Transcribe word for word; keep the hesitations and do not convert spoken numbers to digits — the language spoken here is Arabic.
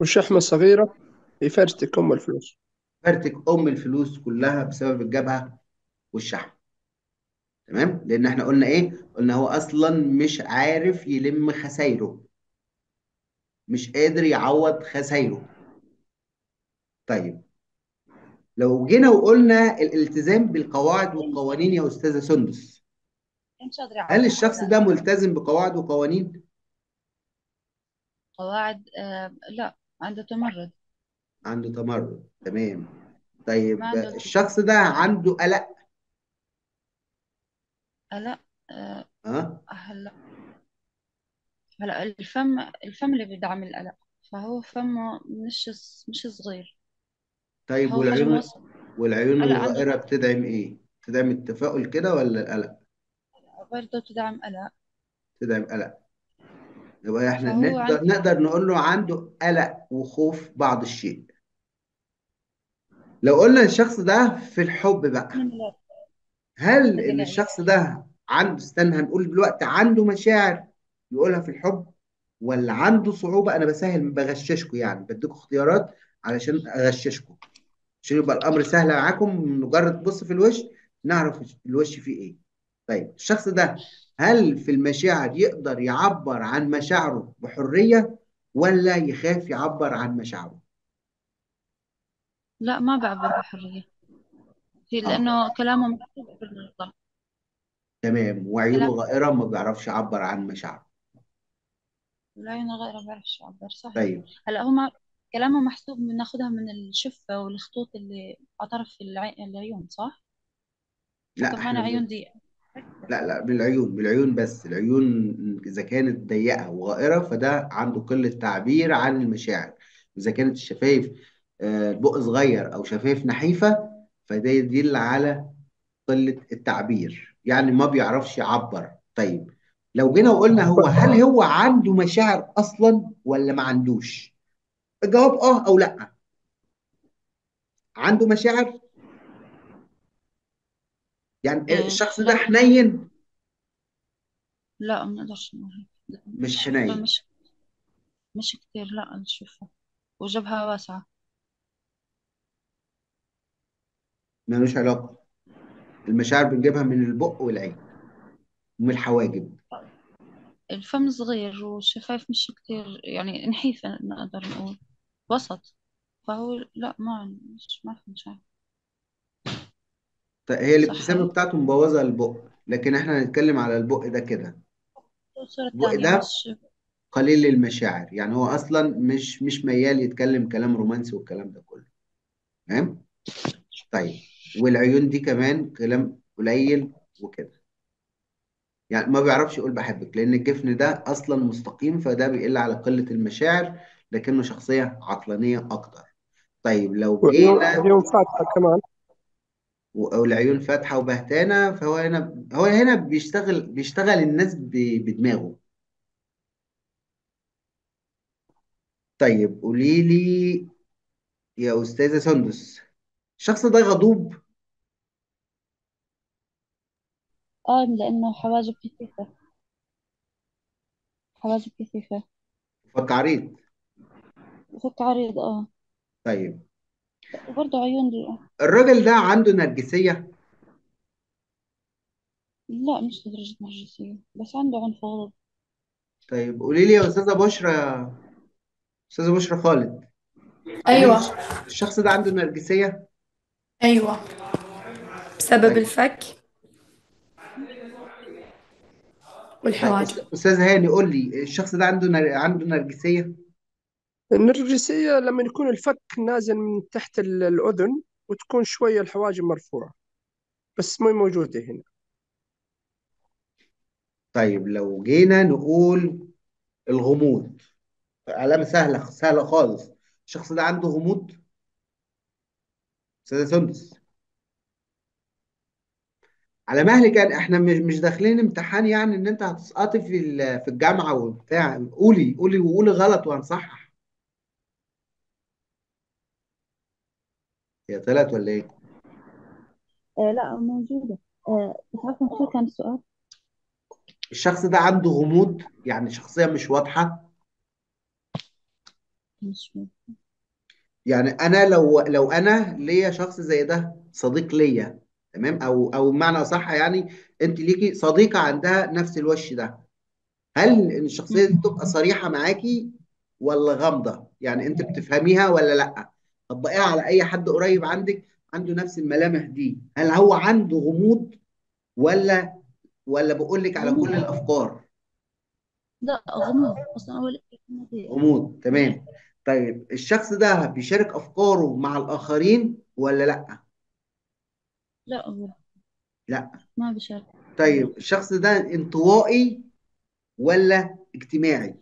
والشحمة الصغيرة يفرتك أم الفلوس. فرتك ام الفلوس كلها بسبب الجبهه والشحم. تمام، لان احنا قلنا ايه؟ قلنا هو اصلا مش عارف يلم خسايره، مش قادر يعوض خسايره. طيب لو جينا وقلنا الالتزام بالقواعد والقوانين يا استاذه سندس، هل الشخص ده ملتزم بقواعد وقوانين؟ قواعد آه لا، عنده تمرد. عنده تمرد، تمام. طيب الشخص ده عنده قلق؟ قلق اه, أه؟ هلا هلا الفم الفم اللي بيدعم القلق، فهو فمه مش مش صغير. طيب والعيون والعيون الغائرة بتدعم ايه؟ بتدعم التفاؤل كده ولا القلق؟ برضه بتدعم قلق. بتدعم قلق. يبقى احنا نقدر نقدر نقول له عنده قلق وخوف بعض الشيء. لو قلنا الشخص ده في الحب بقى، هل ان الشخص ده عنده، استنى هنقول دلوقتي، عنده مشاعر يقولها في الحب ولا عنده صعوبة؟ انا بسهل بغششكم يعني، بديكم اختيارات علشان اغششكم عشان يبقى الامر سهل معاكم، مجرد بص في الوش نعرف الوش فيه ايه. طيب الشخص ده هل في المشاعر يقدر يعبر عن مشاعره بحرية ولا يخاف يعبر عن مشاعره؟ لا، ما بعبر بحرية لأنه آه. كلامه مكتوب بالنظام. تمام، وعيونه غائرة ما بيعرفش يعبر عن مشاعره. العيون غائرة ما بيعرفش يعبر، صحيح. طيب هلا هما كلامه محسوب بناخدها من, من الشفة والخطوط اللي على طرف العيون، صح؟ لا طبعا عيون دي لا لا بالعيون بالعيون بس. العيون إذا كانت ضيقة وغائرة فده عنده قلة تعبير عن المشاعر. إذا كانت الشفايف آه، البق صغير أو شفايف نحيفة فده يدل على قلة التعبير، يعني ما بيعرفش يعبر. طيب لو جينا وقلنا هو هل هو عنده مشاعر أصلا ولا ما عندوش؟ الجواب آه أو لأ. عنده مشاعر؟ يعني الشخص ده حنين؟ لا، ما نقدرش نقول مش حنين، مش مش كتير. لا نشوفه وجبهة واسعة، ملوش علاقة. المشاعر بنجيبها من البق والعين ومن الحواجب. الفم صغير والشفايف مش كتير، يعني نحيفة نقدر نقول وسط، فهو لا ما مش ما في مشاعر. هي الابتسامه بتاعته مبوظه البق، لكن احنا هنتكلم على البق ده كده. البق ده قليل المشاعر، يعني هو اصلا مش مش ميال يتكلم كلام رومانسي والكلام ده كله. تمام؟ طيب والعيون دي كمان كلام قليل وكده، يعني ما بيعرفش يقول بحبك لان الجفن ده اصلا مستقيم، فده بيقل على قله المشاعر، لكنه شخصيه عقلانيه اكتر. طيب لو جينا اليوم فاتحه كمان والعيون فاتحه وبهتانه، فهو هنا هو هنا بيشتغل بيشتغل الناس بدماغه. طيب قولي لي يا استاذه سندس، الشخص ده غضوب؟ اه لانه حواجب كثيفه. حواجب كثيفه، فك عريض. فك عريض اه. طيب وبرضه عيون دي. الراجل ده عنده نرجسية؟ لا مش لدرجة نرجسية، بس عنده عنف غضب. طيب قولي لي يا أستاذة بشرى، أستاذة بشرى خالد. أيوه. الشخص ده عنده نرجسية؟ أيوه بسبب طيب. الفك والحواجب. طيب أستاذ هاني قول لي الشخص ده عنده نر... عنده نرجسية؟ النرجسية لما يكون الفك نازل من تحت الأذن وتكون شوية الحواجب مرفوعة، بس ما موجودة هنا. طيب لو جينا نقول الغموض، علامة سهلة سهلة خالص، الشخص ده عنده غموض؟ أستاذة سندس على مهلك، احنا مش مش داخلين امتحان يعني ان انت هتسقطي في في الجامعة وبتاع. قولي قولي وقولي غلط وهنصحح. هي طلعت ولا ايه؟ آه لا موجودة. آه بس عفوا شو كان السؤال؟ الشخص ده عنده غموض، يعني شخصية مش واضحة. مش فاكرة. يعني انا لو لو انا ليا شخص زي ده صديق ليا، تمام، او او بمعنى اصح يعني انت ليكي صديقه عندها نفس الوش ده، هل الشخصيه دي تبقى صريحه معاكي ولا غامضه؟ يعني انت بتفهميها ولا لا؟ طبقيها على اي حد قريب عندك عنده نفس الملامح دي، هل هو عنده غموض ولا ولا بقول لك على كل غموض؟ الافكار؟ لا غموض اصلا، اول غموض ايه؟ غموض، تمام. طيب الشخص ده بيشارك افكاره مع الاخرين ولا لا؟ لا غموض لا. ما بشارك طيب الشخص ده انطوائي ولا اجتماعي؟